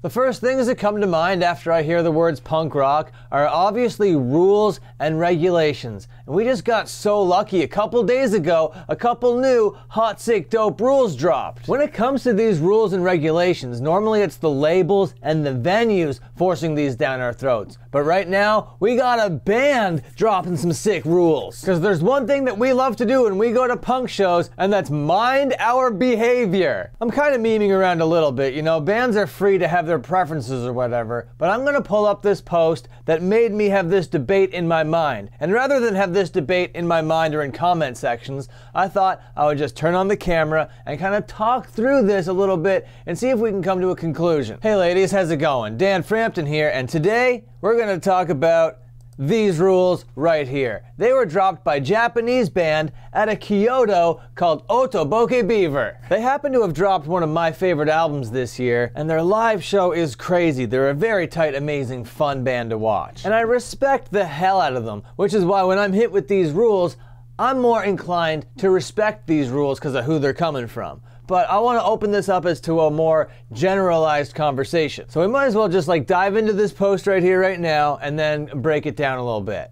The first things that come to mind after I hear the words punk rock are obviously rules and regulations. And we just got so lucky a couple days ago, a couple new hot, sick, dope rules dropped. When it comes to these rules and regulations, normally it's the labels and the venues forcing these down our throats. But right now, we got a band dropping some sick rules. Because there's one thing that we love to do when we go to punk shows, and that's mind our behavior. I'm kind of memeing around a little bit, you know, bands are free to have their preferences or whatever, but I'm gonna pull up this post that made me have this debate in my mind. And rather than have this debate in my mind or in comment sections, I thought I would just turn on the camera and kind of talk through this a little bit and see if we can come to a conclusion. Hey ladies, how's it going? Dan Frampton here, and today we're gonna talk about these rules right here. They were dropped by a Japanese band out of Kyoto called Otoboke Beaver. They happen to have dropped one of my favorite albums this year, and their live show is crazy. They're a very tight, amazing, fun band to watch. And I respect the hell out of them, which is why when I'm hit with these rules, I'm more inclined to respect these rules because of who they're coming from. But I want to open this up as to a more generalized conversation. So we might as well just like dive into this post right here right now and then break it down a little bit.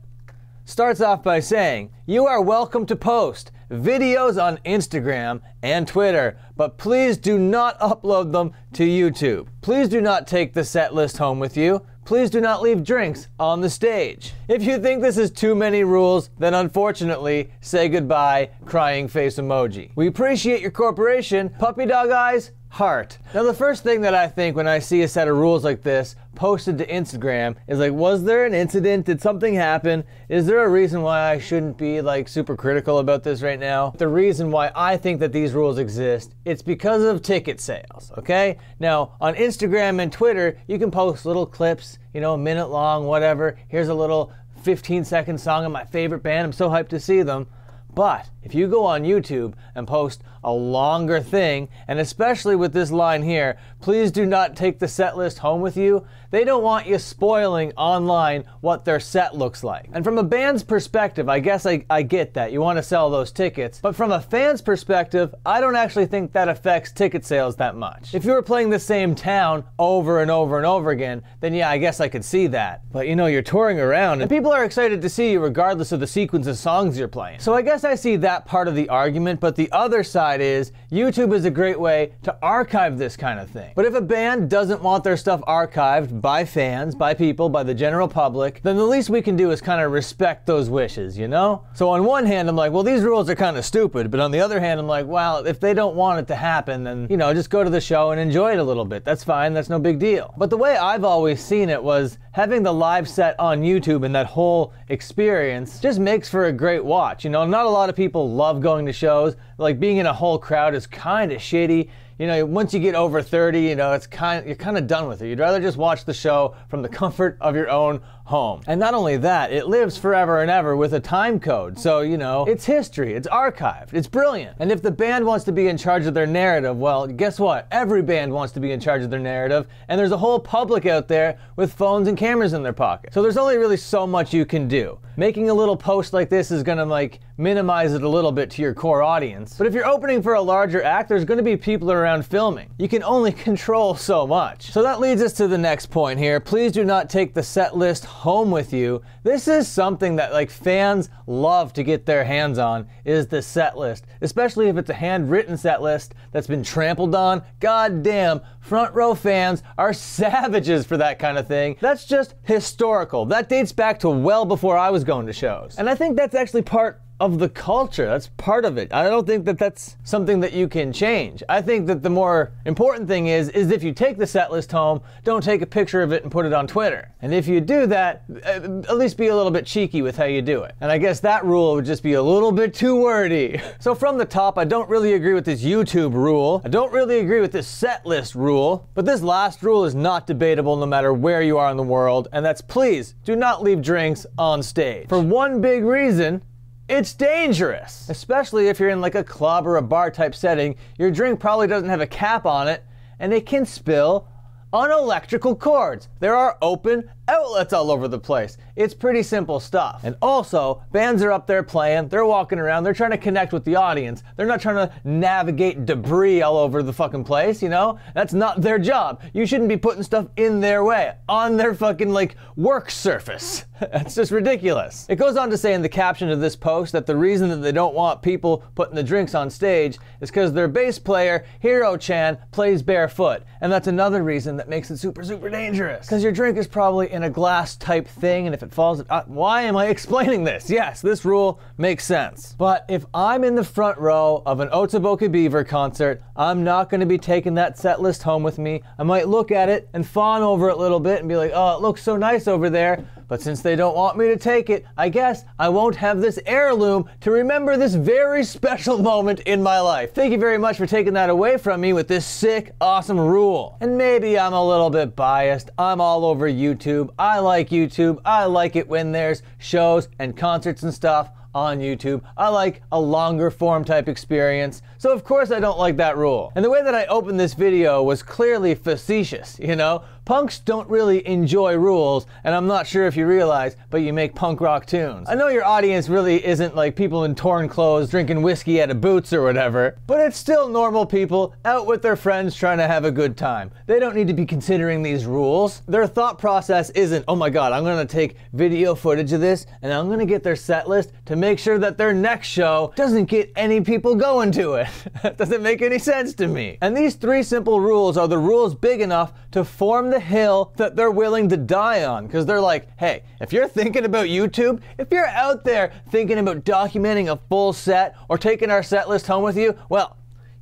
Starts off by saying, you are welcome to post videos on Instagram and Twitter, but please do not upload them to YouTube. Please do not take the set list home with you. Please do not leave drinks on the stage. If you think this is too many rules, then unfortunately, say goodbye, crying face emoji. We appreciate your cooperation, puppy dog eyes, heart. Now the first thing that I think when I see a set of rules like this posted to Instagram is like, was there an incident? Did something happen? Is there a reason why I shouldn't be like super critical about this right now? The reason why I think that these rules exist, it's because of ticket sales, okay? Now on Instagram and Twitter, you can post little clips, you know, a minute long, whatever. Here's a little 15-second song of my favorite band. I'm so hyped to see them. But if you go on YouTube and post a longer thing, and especially with this line here, please do not take the set list home with you, they don't want you spoiling online what their set looks like. And from a band's perspective, I guess I get that. You want to sell those tickets. But from a fan's perspective, I don't actually think that affects ticket sales that much. If you were playing the same town over and over and over again, then yeah, I guess I could see that. But you know, you're touring around and people are excited to see you regardless of the sequence of songs you're playing. So I guess I see that part of the argument, but the other side is YouTube is a great way to archive this kind of thing. But if a band doesn't want their stuff archived by fans, by people, by the general public, then the least we can do is kind of respect those wishes, you know? So on one hand, I'm like, well, these rules are kind of stupid, but on the other hand, I'm like, well, if they don't want it to happen, then, you know, just go to the show and enjoy it a little bit. That's fine, that's no big deal. But the way I've always seen it was having the live set on YouTube and that whole experience just makes for a great watch, you know? Not a lot of people love going to shows. Like being in a whole crowd is kind of shitty. You know, once you get over 30, you know, it's you're kind of done with it. You'd rather just watch the show from the comfort of your own home. And not only that, it lives forever and ever with a time code. So, you know, it's history, it's archived, it's brilliant. And if the band wants to be in charge of their narrative, well, guess what? Every band wants to be in charge of their narrative, and there's a whole public out there with phones and cameras in their pocket. So there's only really so much you can do. Making a little post like this is gonna like minimize it a little bit to your core audience. But if you're opening for a larger act, there's gonna be people around filming. You can only control so much. So that leads us to the next point here. Please do not take the set list home with you. This is something that like fans love to get their hands on, is the set list, especially if it's a handwritten set list that's been trampled on. God damn, front row fans are savages for that kind of thing. That's just historical. That dates back to well before I was going to shows. And I think that's actually part of the culture. That's part of it. I don't think that that's something that you can change. I think that the more important thing is if you take the set list home, don't take a picture of it and put it on Twitter. And if you do that, at least be a little bit cheeky with how you do it. And I guess that rule would just be a little bit too wordy. So from the top, I don't really agree with this YouTube rule. I don't really agree with this set list rule, but this last rule is not debatable no matter where you are in the world, and that's please do not leave drinks on stage. For one big reason, it's dangerous, especially if you're in like a club or a bar type setting. Your drink probably doesn't have a cap on it, and it can spill on electrical cords. There are open outlets all over the place. It's pretty simple stuff. And also, bands are up there playing, they're walking around, they're trying to connect with the audience. They're not trying to navigate debris all over the fucking place, you know? That's not their job. You shouldn't be putting stuff in their way, on their fucking, like, work surface. That's just ridiculous. It goes on to say in the caption of this post that the reason that they don't want people putting the drinks on stage is because their bass player, Hiro-chan, plays barefoot. And that's another reason that makes it super, super dangerous. Because your drink is probably in a glass type thing, and if it falls, why am I explaining this? Yes, this rule makes sense. But if I'm in the front row of an Otoboke Beaver concert, I'm not gonna be taking that set list home with me. I might look at it and fawn over it a little bit and be like, oh, it looks so nice over there. But since they don't want me to take it, I guess I won't have this heirloom to remember this very special moment in my life. Thank you very much for taking that away from me with this sick, awesome rule. And maybe I'm a little bit biased. I'm all over YouTube. I like YouTube. I like it when there's shows and concerts and stuff on YouTube. I like a longer form type experience. So of course I don't like that rule. And the way that I opened this video was clearly facetious, you know? Punks don't really enjoy rules, and I'm not sure if you realize, but you make punk rock tunes. I know your audience really isn't like people in torn clothes drinking whiskey out of boots or whatever, but it's still normal people out with their friends trying to have a good time. They don't need to be considering these rules. Their thought process isn't, oh my god, I'm gonna take video footage of this, and I'm gonna get their set list to make sure that their next show doesn't get any people going to it. That doesn't make any sense to me. And these three simple rules are the rules big enough to form the hill that they're willing to die on, because they're like, hey, if you're thinking about YouTube, if you're out there thinking about documenting a full set or taking our set list home with you, well,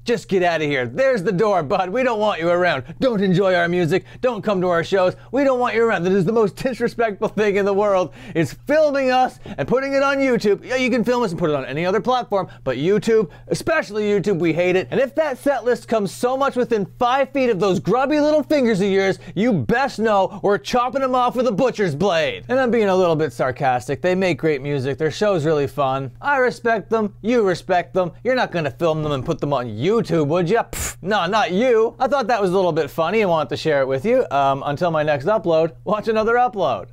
just get out of here. There's the door, bud. We don't want you around. Don't enjoy our music. Don't come to our shows. We don't want you around. That is the most disrespectful thing in the world, is filming us and putting it on YouTube. Yeah, you can film us and put it on any other platform, but YouTube, especially YouTube, we hate it. And if that set list comes so much within 5 feet of those grubby little fingers of yours, you best know we're chopping them off with a butcher's blade. And I'm being a little bit sarcastic. They make great music. Their show's really fun. I respect them. You respect them. You're not gonna film them and put them on YouTube. Would ya? Pfft, no, not you. I thought that was a little bit funny and wanted to share it with you. Until my next upload, watch another upload.